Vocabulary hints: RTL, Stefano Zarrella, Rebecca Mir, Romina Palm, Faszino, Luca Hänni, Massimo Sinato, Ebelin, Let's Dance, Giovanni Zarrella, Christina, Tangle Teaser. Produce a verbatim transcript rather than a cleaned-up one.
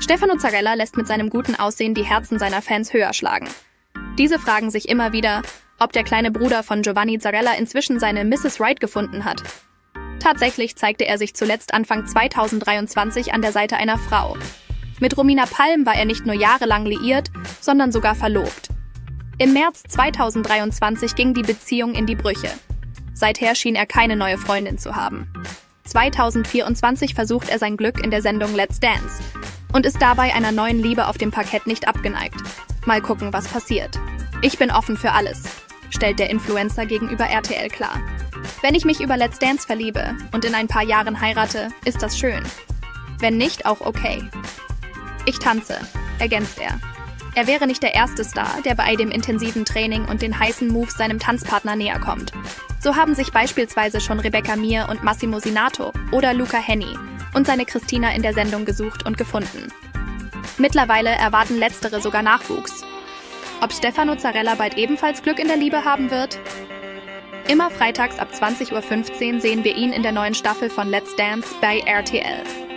Stefano Zarrella lässt mit seinem guten Aussehen die Herzen seiner Fans höher schlagen. Diese fragen sich immer wieder, ob der kleine Bruder von Giovanni Zarrella inzwischen seine Missus Right gefunden hat. Tatsächlich zeigte er sich zuletzt Anfang zweitausenddreiundzwanzig an der Seite einer Frau. Mit Romina Palm war er nicht nur jahrelang liiert, sondern sogar verlobt. Im März zweitausenddreiundzwanzig ging die Beziehung in die Brüche. Seither schien er keine neue Freundin zu haben. zweitausendvierundzwanzig versucht er sein Glück in der Sendung Let's Dance und ist dabei einer neuen Liebe auf dem Parkett nicht abgeneigt. Mal gucken, was passiert. Ich bin offen für alles, stellt der Influencer gegenüber R T L klar. Wenn ich mich über Let's Dance verliebe und in ein paar Jahren heirate, ist das schön. Wenn nicht, auch okay. Ich tanze, ergänzt er. Er wäre nicht der erste Star, der bei dem intensiven Training und den heißen Moves seinem Tanzpartner näher kommt. So haben sich beispielsweise schon Rebecca Mir und Massimo Sinato oder Luca Hänni und seine Christina in der Sendung gesucht und gefunden. Mittlerweile erwarten letztere sogar Nachwuchs. Ob Stefano Zarrella bald ebenfalls Glück in der Liebe haben wird? Immer freitags ab zwanzig Uhr fünfzehn sehen wir ihn in der neuen Staffel von Let's Dance bei R T L.